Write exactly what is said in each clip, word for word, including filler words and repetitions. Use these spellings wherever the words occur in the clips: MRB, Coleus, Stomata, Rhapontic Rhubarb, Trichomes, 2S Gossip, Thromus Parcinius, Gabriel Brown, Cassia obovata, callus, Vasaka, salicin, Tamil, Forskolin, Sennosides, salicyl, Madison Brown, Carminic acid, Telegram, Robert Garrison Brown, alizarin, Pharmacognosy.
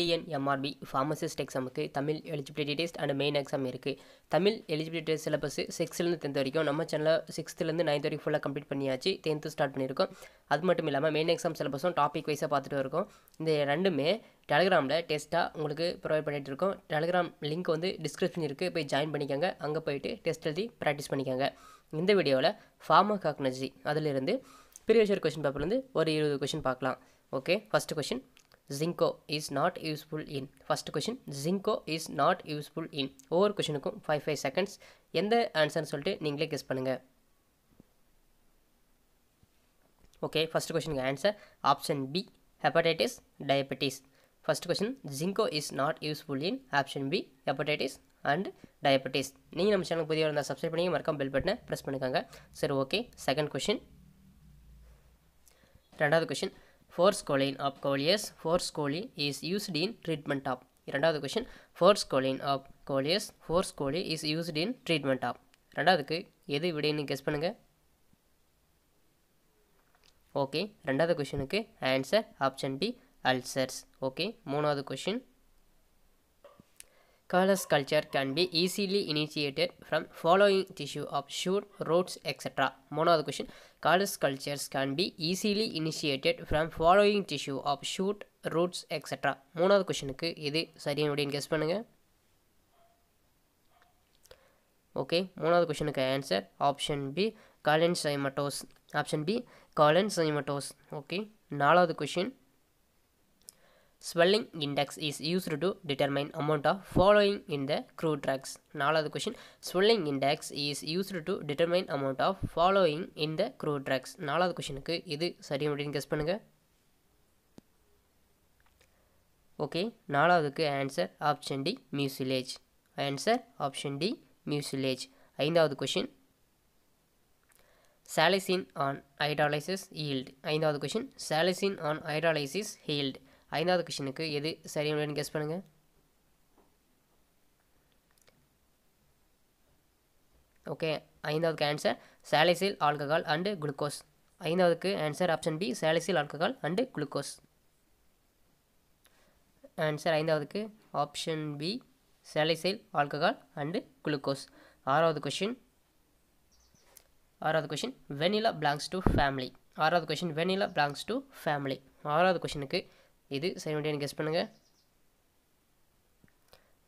T N M R B pharmacist exam ku Tamil eligibility test and main exam irukku. Tamil eligibility test syllabus sixth la tenth varaikum நம்ம channel sixth la ninth varaikum full complete பண்ணியாச்சு tenth start பண்ணிருக்கோம். அது மட்டும் இல்லாம main exam syllabus topic wise பாத்துட்டு இருக்கோம். இந்த ரெண்டுமே Telegram la test ah ungalku provide pannittu irukom. Telegram link vande description irukku poi join panikanga anga poitu test eldi practice panikanga. Indha video la pharmacognosy adilirundu previous year question paper la irundu oru twenty question paakalam. Okay, first question, Zinco is not useful in. First question, Zinco is not useful in. Over question ku five five seconds endha answer nu solittu neengale guess pannunga. Okay, first question ku answer option B, hepatitis, diabetes. First question, Zinco is not useful in option B, hepatitis and diabetes. Neenga nam channel ku podiyara irundha subscribe panninga markam bell button press pannunga. Sir, okay, second question. Second question, Forskolin of Coleus. Forskolin is used in treatment of. Second question, Forskolin of Coleus. Forskolin is used in treatment of. Secondadukku edhu vidai nu guess pannunga. Okay, second question ku answer option B, ulcers. Okay, third question. Callus culture can be easily initiated from following tissue of shoot, roots, et cetera. Third question. Callus cultures can be easily initiated from following tissue of shoot, roots, et cetera. Third question. This is the correct answer. Okay, third question answer option B, cholangiomatosis. Option B, cholangiomatosis. Okay, fourth question. Swelling index is used to determine amount of following in the crude drugs. Fourth question, swelling index is used to determine amount of following in the crude drugs. Fourth question ku idu sariyana guess pannunga. Okay, fourth ku answer option D, mucilage. Answer option D, mucilage. Fifth question, salicin on hydrolysis yield. Fifth question, salicin on hydrolysis yield. ஐந்தாவது क्वेश्चनக்கு எது சரியானதுன்னு guess பண்ணுங்க. Okay, ஐந்தாவது answer salicyl alcohol and glucose. ஐந்தாவதுக்கு answer option B, salicyl alcohol and glucose. Answer ஐந்தாவதுக்கு option B, salicyl alcohol and glucose. ஆறாவது question ஆறாவது question vanilla belongs to family. ஆறாவது question vanilla belongs to family. ஆறாவது क्वेश्चनக்கு இது சரியானதுன்னு கெஸ் பண்ணுங்க.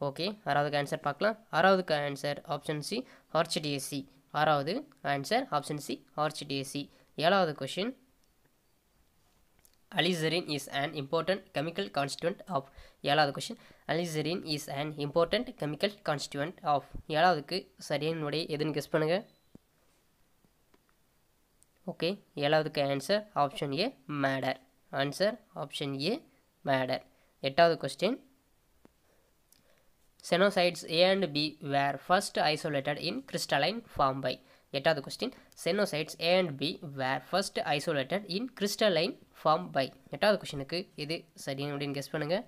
ஓகே, ஆறாவதுக்கு ஆன்சர் பார்க்கலாம். ஆறாவதுக்கு ஆன்சர் ஆப்ஷன் சி, ஆர்ச்சிடியேசி. ஆறாவது ஆன்சர் ஆப்ஷன் சி, ஆர்ச்சிடியேசி. ஏழாவது question, alizarin is an important chemical constituent of. ஏழாவது question, alizarin is an important chemical constituent of. ஏழாவதுக்கு சரியானது எதுன்னு கெஸ் பண்ணுங்க. ஓகே, ஏழாவதுக்கு answer option A, madder. Answer option A, madder. eighth question, Sennosides A and B were first isolated in crystalline form by. eighth question, Sennosides A and B were first isolated in crystalline form by. eighth question ku idu sariyana guess pannunga.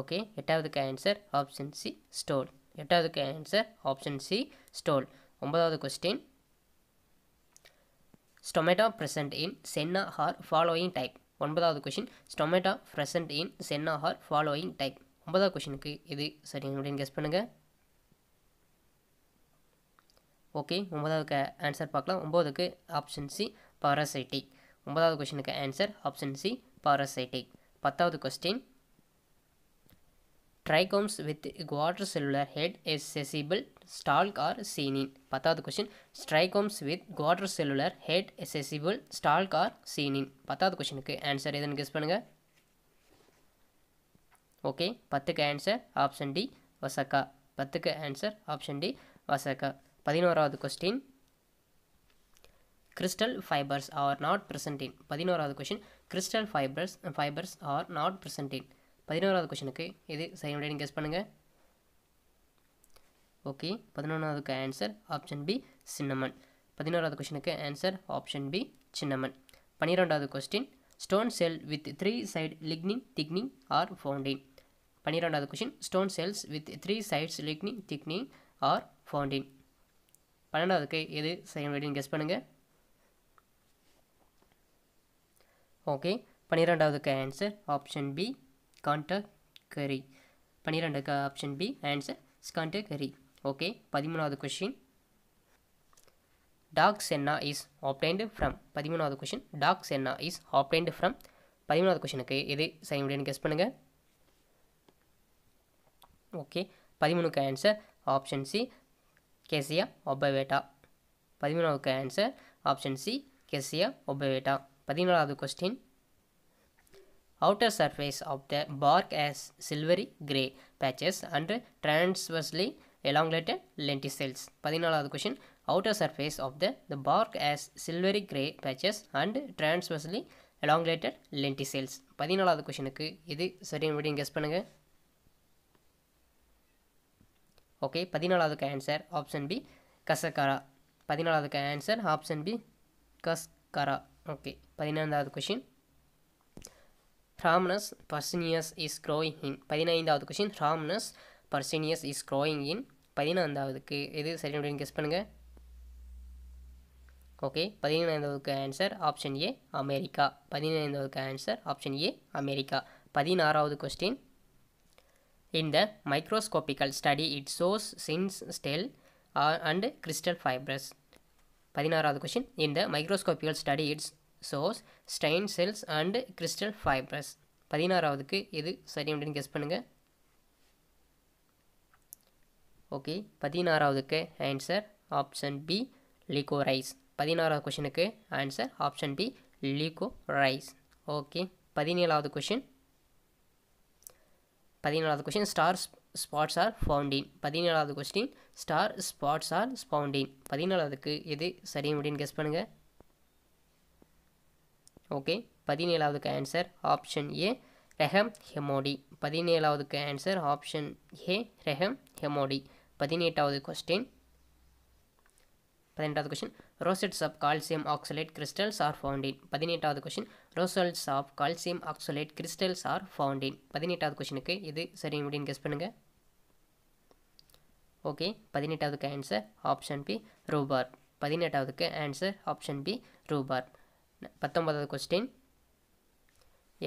Okay, eighth ku answer option C, stole. eighth ku answer option C, stole. ninth question, stomata present in senna or following type. ninth question, stomata present in senna or following type. ninth question ku idu sariyana guess pannunga. Okay, ninth ku answer paakalam. ninth ku option C, parasitic. ninth question ku answer option C, parasitic. tenth question, trichomes with quadricellular head is accessible stalk or senin. tenth question, trichomes with quadricellular head is accessible stalk or senin. tenth question ku answer edhunu guess pannunga. Okay, tenth ku answer option D, Vasaka. tenth ku answer option D, Vasaka. eleventh question, crystal fibers are not present in. eleventh question, crystal fibers fibers are not present in. eleventh question ku idu sariyana guess pannunga. Okay, eleventh ku answer option B, cinnamon. eleventh question ku answer option B, cinnamon. twelfth question, stone cell with three side lignin thickening are found in. twelfth question, stone cells with three sides lignin thickening are found in. twelfth ku idu sariyana guess pannunga. Okay, பன்னிரண்டாவதுக்கு answer option B Kantakari. பன்னிரண்டுக்கு option B answer Kantakari. Okay, பதிமூணாவது question dark senna is obtained from. பதிமூணாவது question dark senna is obtained from. பதிமூணாவது கொஷினுக்கு எது சரியுடையன்னு guess பண்ணுங்கள். Okay, பதிமூணுக்கு answer option C Cassia obovata. பதிமூணாவதுக்கு answer option C Cassia obovata. பதினாலாவது question outer surface of the bark has silvery grey patches and transversely elongated lenticels. பதினாலாவது question outer surface of the the bark has silvery grey patches and transversely elongated lenticels. பதினாலாவது கொஸ்டினுக்கு இது சரியான விடையை guess பண்ணுங்க. Okay, பதினாலாவதுக்கு answer option B cascara. பதினாலாவதுக்கு answer option B cascara. Okay, பதினைந்தாவது question Thromus Parcinius is growing in. பதினைந்தாவது question Thromus Parcinius is growing in. பதினைந்தாவதுக்கு எது சரியான கெஸ் பண்ணுங்க. ஓகே, பதினைந்தாவதுக்கு ஆன்சர் ஆப்ஷன் ஏ அமெரிக்கா. பதினைந்தாவதுக்கு ஆன்சர் ஆப்ஷன் ஏ அமெரிக்கா. பதினாறாவது question in the microscopical study it shows since cell uh, and crystal fibers. பதினாறாவது question in the microscopical study it shows stain cells and crystal fibers. பதினாறாவதுக்கு எது சரி அப்படின்னு guess பண்ணுங்க. Okay, பதினாறாவதுக்கு answer option B liquorice. பதினாறாவது கொஸ்டினுக்கு answer option B liquorice. Okay, பதினேழாவது கொஸ்டின் பதினேழாவது question star spots are found in. பதினேழாவது question star spots are found in. பதினேழாவதுக்கு எது சரி அப்படின்னு கெஸ் பண்ணுங்கள். ஓகே, பதினேழாவதுக்கு answer option A Rheum emodi. பதினேழாவதுக்கு answer option A Rheum emodi. பதினெட்டாவது கொஸ்டின் பதினெட்டாவது question rosettes of calcium oxalate crystals are found in. பதினெட்டாவது question rosettes of calcium oxalate crystals are found in. பதினெட்டாவது கொஸ்டினுக்கு இது சரி அப்படின்னு கெஸ் பண்ணுங்கள். ஓகே, பதினெட்டாவதுக்கு ஆன்சர் ஆப்ஷன் பி ரூபார்ப். பதினெட்டாவதுக்கு ஆன்சர் ஆப்ஷன் பி ரூபார்ப். பத்தொன்பதாவது question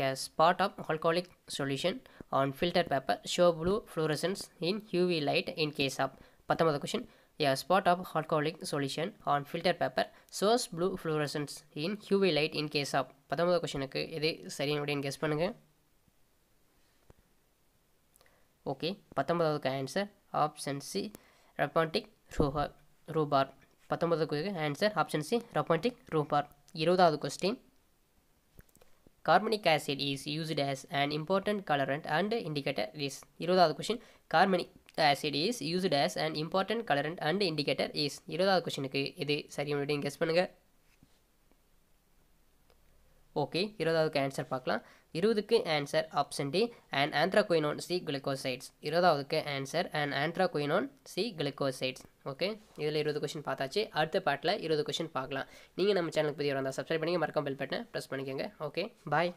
a spot of alcoholic solution on filter paper show blue fluorescence in UV light in case of. பத்தொன்பதாவது question a spot of alcoholic solution on filter paper shows blue fluorescence in U V light in case of. பத்தொன்பதாவது கொஸ்டினுக்கு எது சரியான விடைன்னு guess பண்ணுங்க. Okay, பத்தொன்பதாவதுக்கு answer option C Rhapontic Rhubarb. பத்தொன்பதாவதுக்கு answer option C Rhapontic Rhubarb. இருபதாவது question Carminic acid is used as an important colorant and indicator is. இருபதாவது question Carminic acid is used as an important colorant and indicator is. இருபதாவது கொஸ்டினுக்கு இது சரியான விடையை guess பண்ணுங்க. Okay, இருபதாவதுக்கு answer பார்க்கலாம். இருபதுக்கு answer option D and anthraquinone C glucosides. இருபதாவதுக்கு answer and anthraquinone C glucosides. Okay, இதில் இருபது கொஸ்டின் பார்த்தாச்சு. அடுத்த பார்ட்டில் இருபது கொஸ்டின் பார்க்கலாம். நீங்கள் நம்ம சேனலுக்கு பற்றி வந்தால் சப்ஸ்கிரைப் பண்ணிங்க, மறக்காம பெல் பட்டனை ப்ரெஸ் பண்ணிக்கோங்க. ஓகே, பாய்.